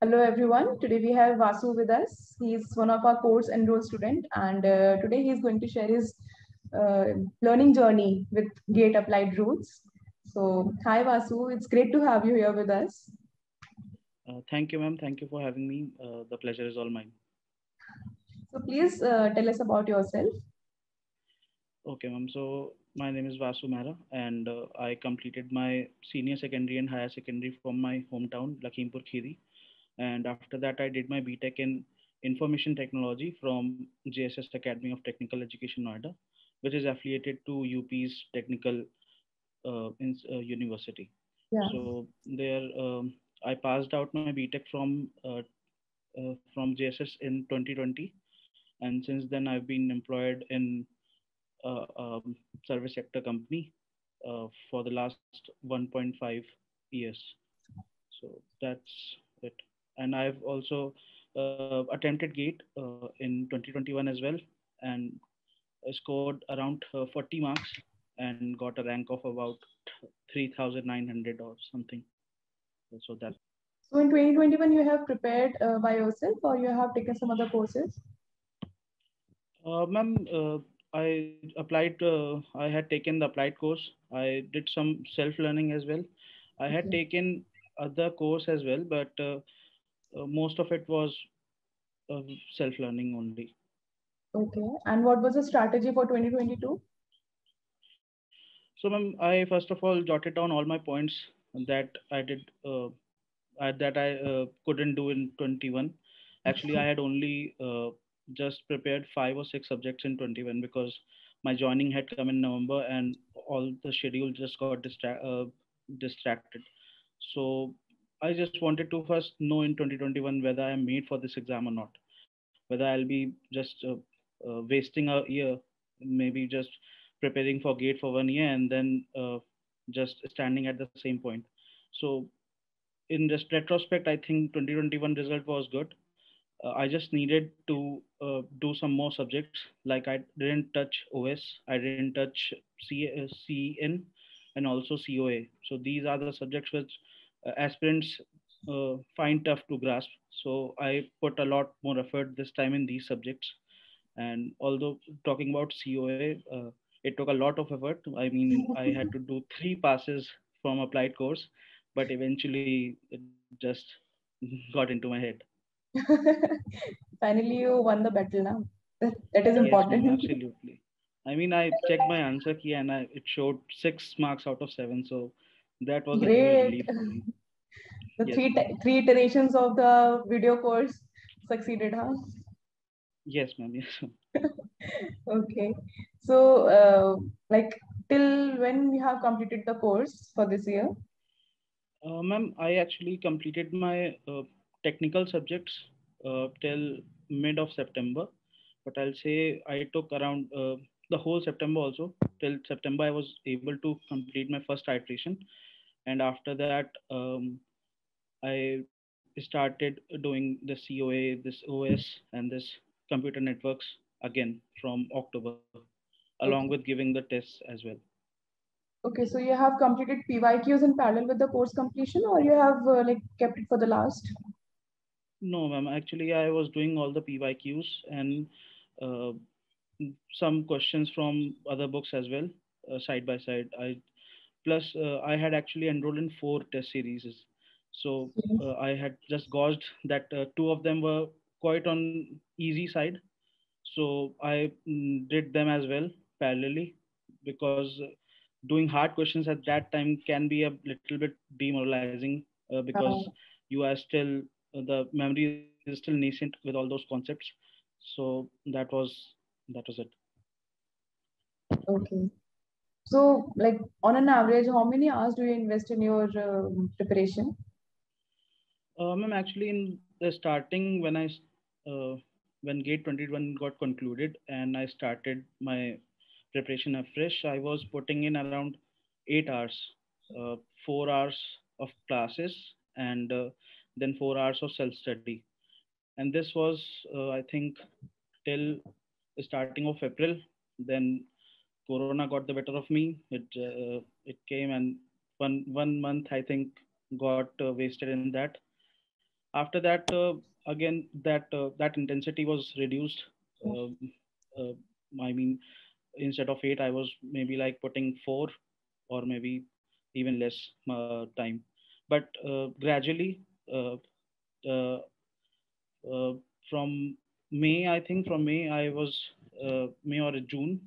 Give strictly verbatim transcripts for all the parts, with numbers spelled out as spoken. Hello everyone, today we have Vasu with us. He is one of our course enrolled student, and uh, today he is going to share his uh, learning journey with GATE Applied Roots. So hi Vasu, it's great to have you here with us. Uh, thank you ma'am, thank you for having me. Uh, the pleasure is all mine. So please uh, tell us about yourself. Okay ma'am, so my name is Vasu Mehra, and uh, I completed my senior secondary and higher secondary from my hometown Lakhimpur Khiri. And after that, I did my B Tech in Information Technology from J S S Academy of Technical Education Noida, which is affiliated to U P's Technical uh, in, uh, University. Yeah. So there, um, I passed out my B Tech from uh, uh, from J S S in twenty twenty, and since then I've been employed in uh, um, service sector company uh, for the last one point five years. So that's it. And I've also uh, attempted GATE uh, in twenty twenty-one as well, and scored around uh, forty marks and got a rank of about three thousand nine hundred or something. So that. So in twenty twenty-one, you have prepared uh, by yourself, or you have taken some other courses? Uh, Ma'am, uh, I applied. Uh, I had taken the applied course. I did some self-learning as well. I okay. had taken other course as well, but. Uh, Uh, most of it was uh, self-learning only. Okay, and what was the strategy for twenty twenty-two? So, ma'am, I first of all jotted down all my points that I did, uh, I, that I uh, couldn't do in twenty-one. Actually, I had only uh, just prepared five or six subjects in twenty-one, because my joining had come in November and all the schedule just got distra uh, distracted. So I just wanted to first know in twenty twenty-one whether I'm made for this exam or not, whether I'll be just uh, uh, wasting a year, maybe just preparing for GATE for one year and then uh, just standing at the same point. So in this retrospect, I think twenty twenty-one result was good. Uh, I just needed to uh, do some more subjects. Like I didn't touch O S, I didn't touch C N and also C O A. So these are the subjects which Uh, aspirants uh, find tough to grasp. So I put a lot more effort this time in these subjects. And although talking about C O A, uh, it took a lot of effort. I mean, I had to do three passes from applied course, but eventually it just got into my head. Finally, you won the battle now. That, that is important. Yes, absolutely. I mean, I checked my answer key and I, it showed six marks out of seven. So that was great. The yes. three three iterations of the video course succeeded, huh? Yes, ma'am. Yes. Okay. So, uh, like, till when you have completed the course for this year? Uh, ma'am, I actually completed my uh, technical subjects uh, till mid of September, but I'll say I took around uh, the whole September also. Till September, I was able to complete my first iteration. And after that, um, I started doing the C O A, this O S, and this computer networks again from October, along okay. with giving the tests as well. Okay, so you have completed P Y Qs in parallel with the course completion, or you have uh, like kept it for the last? No, ma'am. Actually, I was doing all the P Y Qs and uh, some questions from other books as well, uh, side by side. I Plus, uh, I had actually enrolled in four test series. So uh, I had just gauged that uh, two of them were quite on easy side. So I mm, did them as well parallelly, because doing hard questions at that time can be a little bit demoralizing uh, because oh. you are still, uh, the memory is still nascent with all those concepts. So that was, that was it. Okay. So, like, on an average, how many hours do you invest in your uh, preparation? Um, I'm actually in the starting when I, uh, when GATE twenty-one got concluded and I started my preparation afresh, I was putting in around eight hours, uh, four hours of classes, and uh, then four hours of self-study. And this was, uh, I think, till the starting of April. Then Corona got the better of me. It uh, it came, and one one month I think got uh, wasted in that, After that, uh, again, that uh, that intensity was reduced. Uh, uh, I mean, instead of eight, I was maybe like putting four or maybe even less uh, time. But uh, gradually, uh, uh, uh, from May, I think from May, I was uh, May or June,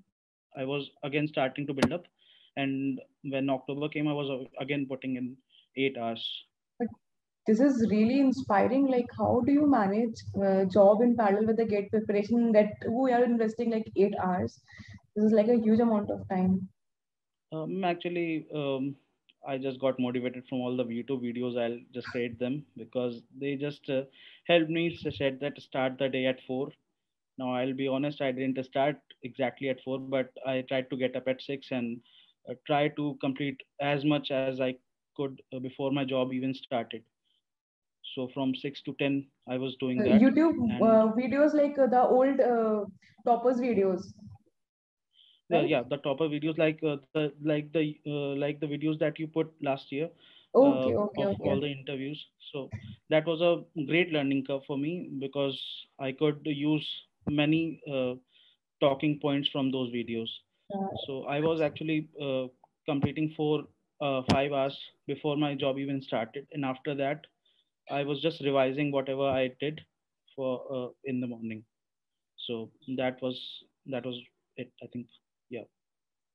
I was again starting to build up. And when October came, I was again putting in eight hours. But this is really inspiring. Like, how do you manage a job in parallel with the GATE preparation that we are investing like eight hours? This is like a huge amount of time. Um, actually, um, I just got motivated from all the YouTube videos. I'll just create them because they just uh, helped me set that start the day at four. Now, I'll be honest, I didn't start exactly at four, but I tried to get up at six and uh, try to complete as much as I could uh, before my job even started. So from six to ten, I was doing uh, that. YouTube uh, videos like uh, the old uh, toppers videos. Uh, yeah, the topper videos like uh, the like the uh, like the videos that you put last year. Okay, uh, okay, of okay. All the interviews. So that was a great learning curve for me because I could use many uh, talking points from those videos. Uh, so I was actually uh, completing four uh, five hours before my job even started, and after that, I was just revising whatever I did for uh, in the morning. So that was that was it, I think. Yeah.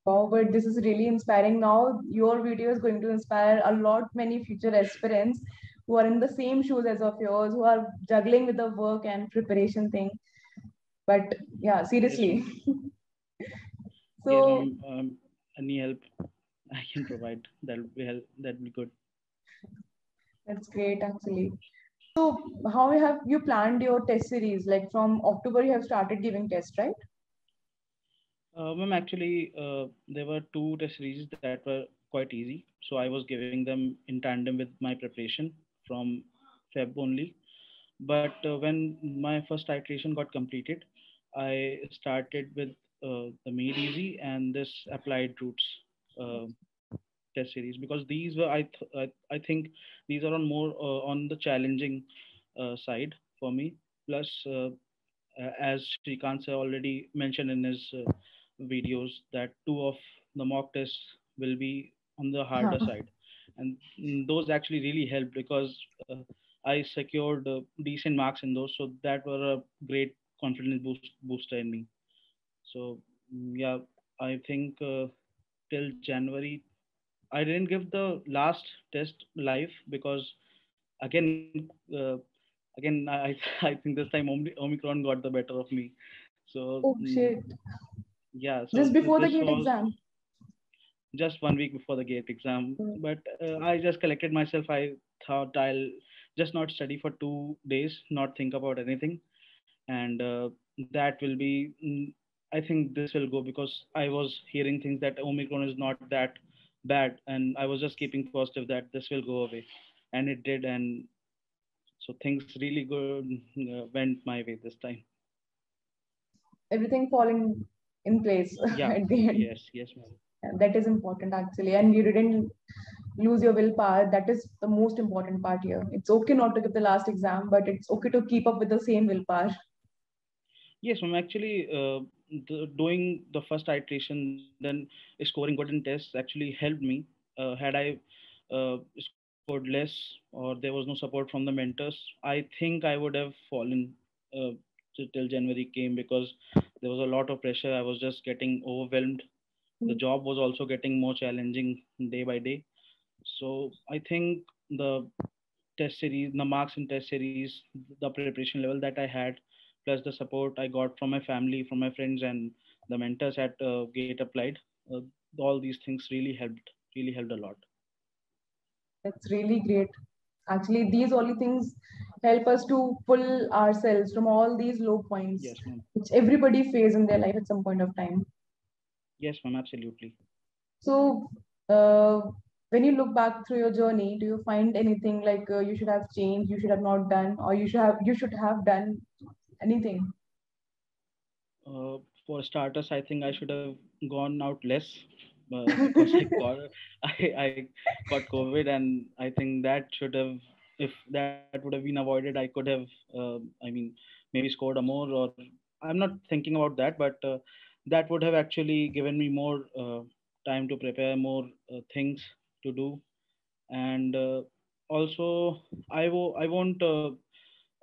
Wow, but this is really inspiring. Now your video is going to inspire a lot many future aspirants who are in the same shoes as of yours, who are juggling with the work and preparation thing. But yeah, seriously. So yeah, no, um, any help I can provide, that will be help. That'll be good. That's great, actually. So how have you planned your test series? Like from October, you have started giving tests, right? Uh, Ma'am, actually, uh, there were two test series that were quite easy. So I was giving them in tandem with my preparation from Feb only. But uh, when my first iteration got completed, I started with uh, the Made Easy and this Applied Roots uh, test series, because these were, I, th I, I think these are on more uh, on the challenging uh, side for me. Plus, uh, as Shrikant sir already mentioned in his uh, videos, that two of the mock tests will be on the harder huh. side, and those actually really helped because uh, I secured uh, decent marks in those, so that were a great confidence boost, booster in me. So yeah, I think uh, till January I didn't give the last test live because again uh, again I, I think this time Omicron got the better of me. So oh, shit. Yeah, so just before the GATE exam, just one week before the GATE exam. Mm. But uh, I just collected myself. I thought I'll just not study for two days, not think about anything, and uh, that will be. I think this will go because I was hearing things that Omicron is not that bad, and I was just keeping positive that this will go away, and it did, and so things really good uh, went my way this time. Everything falling in place yeah. at the end. Yes, yes, ma'am. That is important, actually. And you didn't lose your willpower. That is the most important part here. It's okay not to give the last exam, but it's okay to keep up with the same willpower. Yes, ma'am. Actually, uh, the, doing the first iteration, then scoring good in tests actually helped me. Uh, had I uh, scored less or there was no support from the mentors, I think I would have fallen uh, till January came, because there was a lot of pressure. I was just getting overwhelmed. The job was also getting more challenging day by day. So I think the test series, the marks in test series, the preparation level that I had, plus the support I got from my family, from my friends, and the mentors at uh, GATE Applied, uh, all these things really helped, really helped a lot. That's really great. Actually, these only things help us to pull ourselves from all these low points, yes, which everybody faces in their life at some point of time. Yes, ma'am, absolutely. So, uh, when you look back through your journey, do you find anything like uh, you should have changed, you should have not done, or you should have you should have done anything? Uh, for starters, I think I should have gone out less. Uh, because I, got, I, I got COVID, and I think that should have if that would have been avoided, I could have, uh, I mean, maybe scored a more, or I'm not thinking about that, but uh, that would have actually given me more uh, time to prepare, more uh, things to do. And uh, also, I, wo I won't, uh,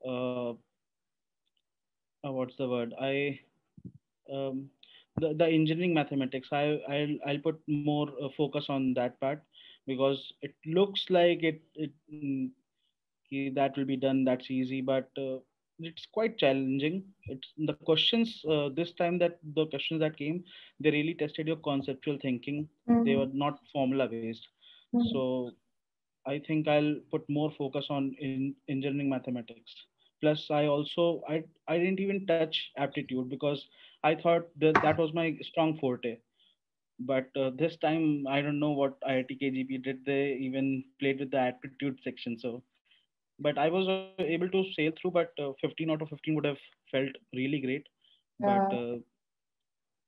uh, uh, what's the word? I, um, the, the engineering mathematics, I, I'll, I'll put more uh, focus on that part, because it looks like it, it mm, that will be done, that's easy, but uh, it's quite challenging. It's the questions uh, this time that the questions that came, they really tested your conceptual thinking. Mm-hmm. They were not formula based. Mm-hmm. So I think I'll put more focus on in engineering mathematics. Plus I also, I, I didn't even touch aptitude because I thought that that was my strong forte. But uh, this time, I don't know what I I T K G P did. They even played with the aptitude section. So, but I was uh, able to sail through, but uh, fifteen out of fifteen would have felt really great. Yeah. But uh,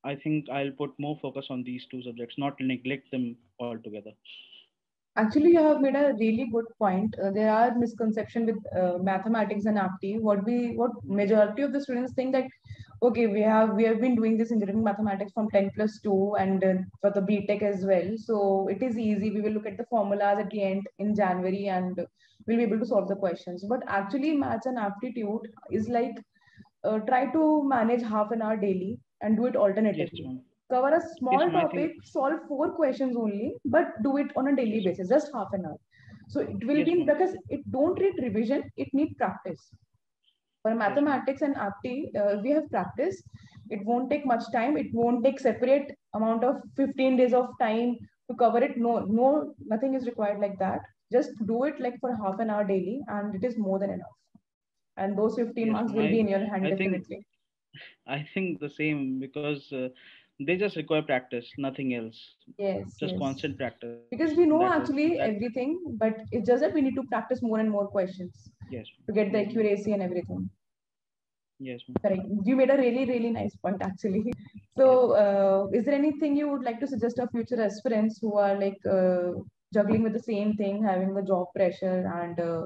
I think I'll put more focus on these two subjects, not neglect them altogether. Actually, you have made a really good point. Uh, there are misconceptions with uh, mathematics and apti. What we, what majority of the students think that, okay, we have we have been doing this engineering mathematics from ten plus two and uh, for the B Tech as well. So it is easy. We will look at the formulas at the end in January and we'll be able to solve the questions. But actually, maths and aptitude is like uh, try to manage half an hour daily and do it alternatively. Yes, cover a small yes, topic, solve four questions only, but do it on a daily basis, just half an hour. So it will yes, be because it don't need revision, it need practice. For mathematics and apti, uh, we have practice. It won't take much time. It won't take separate amount of fifteen days of time to cover it. No, no, nothing is required like that. Just do it like for half an hour daily, and it is more than enough. And those fifteen yes, marks will I, be in your hand I definitely. Think, I think the same because uh, they just require practice, nothing else. Yes, just yes. constant practice. Because we know that actually is, that, everything, but it's just that we need to practice more and more questions. Yes. To get the accuracy and everything. Yes. Correct. You made a really, really nice point actually. So, uh, is there anything you would like to suggest to future aspirants who are like uh, juggling with the same thing, having the job pressure, and uh,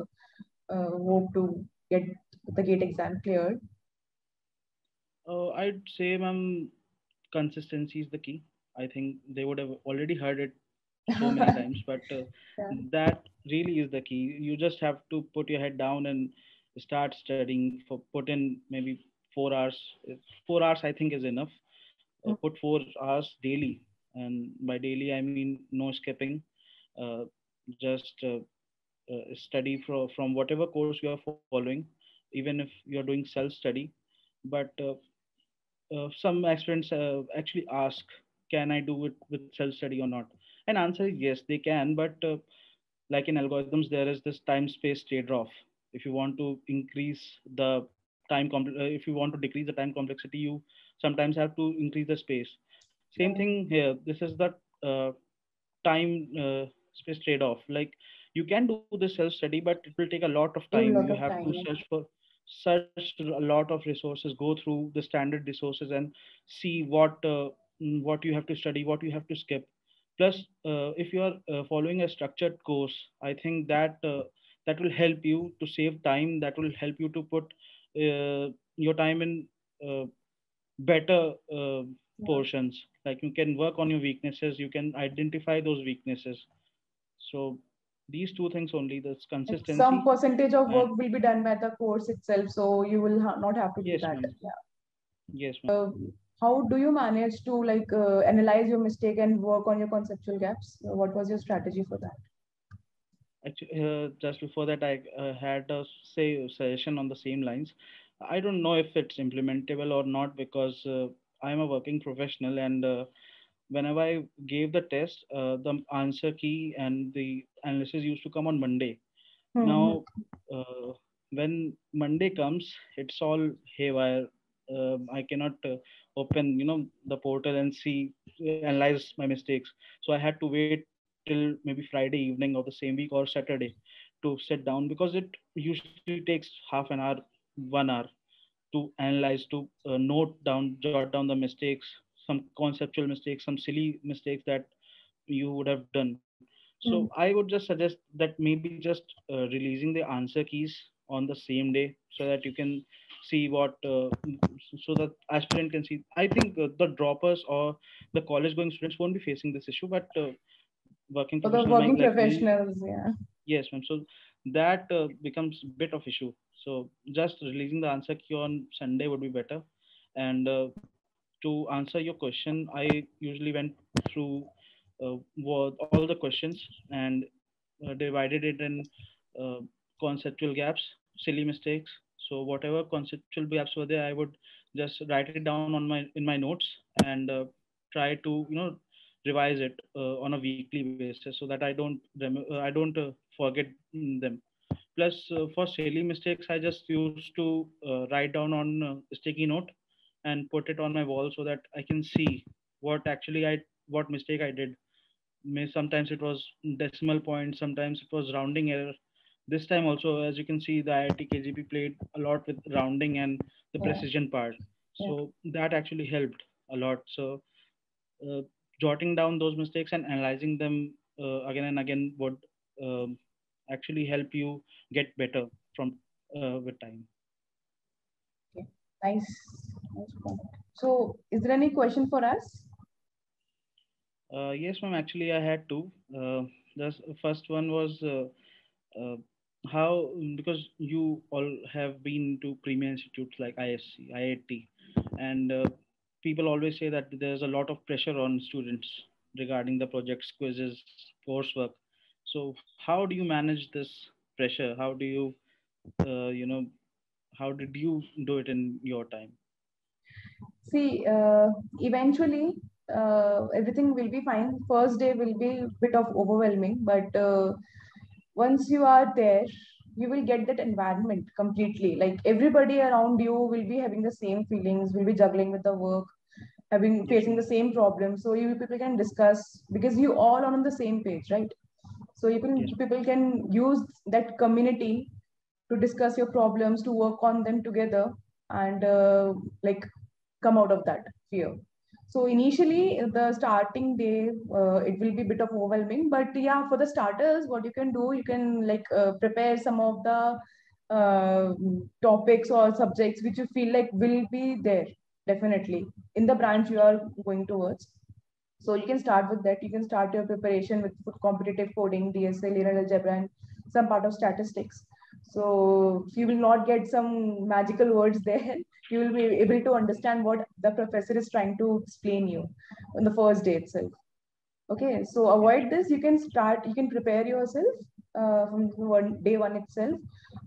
uh, hope to get the GATE exam cleared? Uh, I'd say, ma'am, consistency is the key. I think they would have already heard it so many times, but uh, yeah. that really is the key. You just have to put your head down and start studying. For put in maybe four hours. Four hours, I think, is enough. Uh, put four hours daily, and by daily I mean no skipping. Uh, just uh, uh, study from from whatever course you are following, even if you are doing self study. But uh, uh, some aspirants uh, actually ask, "Can I do it with self study or not?" And answer is yes, they can. But uh, like in algorithms, there is this time-space trade-off. If you want to increase the time, if you want to decrease the time complexity, you sometimes have to increase the space. Same thing here. This is the uh, time-space uh, trade-off. Like you can do the self-study, but it will take a lot of time. Lot you of have time, to yeah. search for search a lot of resources, go through the standard resources, and see what uh, what you have to study, what you have to skip. Plus, uh, if you are uh, following a structured course, I think that. Uh, That will help you to save time. That will help you to put uh, your time in uh, better uh, yeah. portions. Like you can work on your weaknesses. You can identify those weaknesses. So these two things only. That's consistency. It's some percentage of work will be done by the course itself. So you will ha not have to do yes, that. Yeah. Yes, ma'am. Uh, how do you manage to like uh, analyze your mistake and work on your conceptual gaps? What was your strategy for that? Actually, uh, just before that, I uh, had a say suggestion on the same lines. I don't know if it's implementable or not because uh, I'm a working professional, and uh, whenever I gave the test, uh, the answer key and the analysis used to come on Monday. Mm-hmm. Now, uh, when Monday comes, it's all haywire. Uh, I cannot uh, open, you know, the portal and see, analyze my mistakes. So I had to wait till maybe Friday evening of the same week or Saturday to sit down, because it usually takes half an hour, one hour to analyze, to uh, note down, jot down the mistakes, some conceptual mistakes, some silly mistakes that you would have done. So mm. I would just suggest that maybe just uh, releasing the answer keys on the same day, so that you can see what, uh, so that aspirant can see. I think uh, the droppers or the college going students won't be facing this issue, but uh, working, so professional working professionals, like me, yeah. Yes, ma'am. So that uh, becomes a bit of issue. So just releasing the answer key on Sunday would be better. And uh, to answer your question, I usually went through uh, all the questions and uh, divided it in uh, conceptual gaps, silly mistakes. So whatever conceptual gaps were there, I would just write it down on my in my notes and uh, try to you know revise it uh, on a weekly basis, so that I don't uh, I don't uh, forget them. Plus, uh, for silly mistakes, I just used to uh, write down on a sticky note and put it on my wall, so that I can see what actually I what mistake I did. Sometimes it was decimal point, sometimes it was rounding error. This time also, as you can see, the I I T K G P played a lot with rounding and the yeah. precision part. So yeah. that actually helped a lot. So uh, jotting down those mistakes and analyzing them uh, again and again would um, actually help you get better from uh, with time. Okay. Nice. So is there any question for us? Uh, yes, ma'am. Actually, I had two. Uh, the first one was, uh, uh, how, because you all have been to premier institutes like I I S C, I I T, and uh, people always say that there's a lot of pressure on students regarding the projects, quizzes, coursework. So how do you manage this pressure? How do you, uh, you know, how did you do it in your time? See, uh, eventually uh, everything will be fine. First day will be a bit of overwhelming, but uh, once you are there, you will get that environment completely. Like everybody around you will be having the same feelings, will be juggling with the work, having facing the same problem. So you people can discuss, because you all are on the same page, right? So you can, yes. people can use that community to discuss your problems, to work on them together, and uh, like come out of that fear. So initially, the starting day, uh, it will be a bit of overwhelming, but yeah, for the starters, what you can do, you can like uh, prepare some of the uh, topics or subjects which you feel like will be there definitely in the branch you are going towards. So you can start with that. You can start your preparation with competitive coding, D S A, linear algebra, and some part of statistics. So you will not get some magical words there. You will be able to understand what the professor is trying to explain you on the first day itself. Okay, so avoid this. You can start, you can prepare yourself uh, from one, day one itself.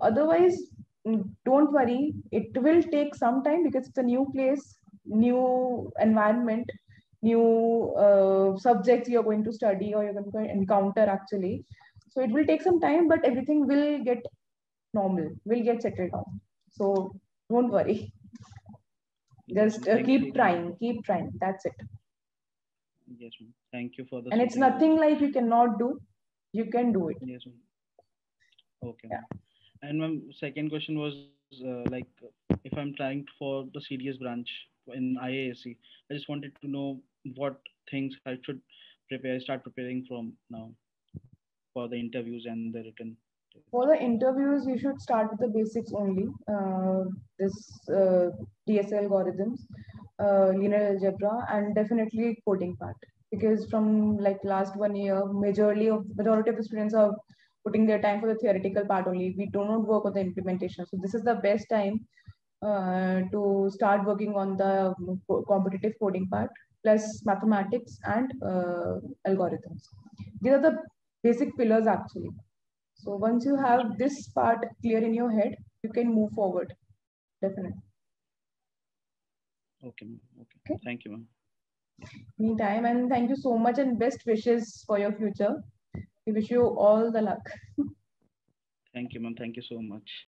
Otherwise, don't worry. It will take some time, because it's a new place, new environment, new uh, subjects you're going to study or you're going to encounter actually. So it will take some time, but everything will get normal, will get settled down. So don't worry. Just uh, keep trying, keep trying. That's it. Yes, ma'am. Thank you for the. And it's nothing like you cannot do. You can do it. Yes, ma'am. Okay. Yeah. And my second question was uh, like, if I'm trying for the C D S branch in I A S C, I just wanted to know what things I should prepare, start preparing from now for the interviews and the written. For the interviews, you should start with the basics only. Uh, this uh, D S A algorithms, uh, linear algebra, and definitely coding part. Because from like last one year, majorly of majority of the students are putting their time for the theoretical part only. We do not work on the implementation. So this is the best time uh, to start working on the competitive coding part, plus mathematics and uh, algorithms. These are the basic pillars actually. So once you have this part clear in your head, you can move forward, definitely. Okay, okay. okay? Thank you, ma'am. Anytime, and thank you so much, and best wishes for your future. We wish you all the luck. Thank you, ma'am. Thank you so much.